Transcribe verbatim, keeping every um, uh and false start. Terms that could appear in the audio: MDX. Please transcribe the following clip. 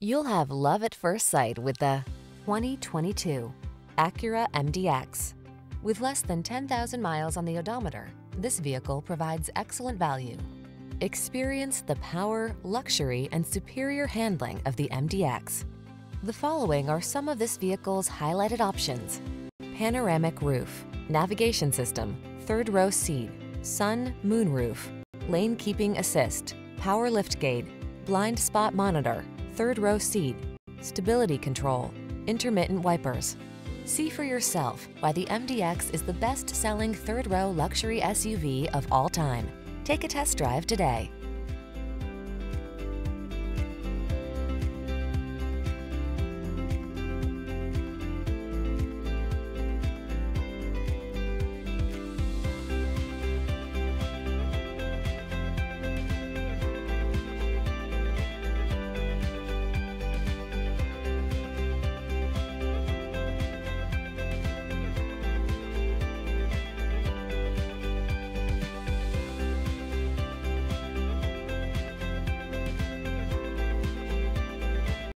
You'll have love at first sight with the twenty twenty-two Acura M D X. With less than ten thousand miles on the odometer, this vehicle provides excellent value. Experience the power, luxury, and superior handling of the M D X. The following are some of this vehicle's highlighted options: panoramic roof, navigation system, third row seat, sun, moon roof, lane keeping assist, power lift gate, blind spot monitor, third row seat, stability control, intermittent wipers. See for yourself why the M D X is the best-selling third-row luxury S U V of all time. Take a test drive today.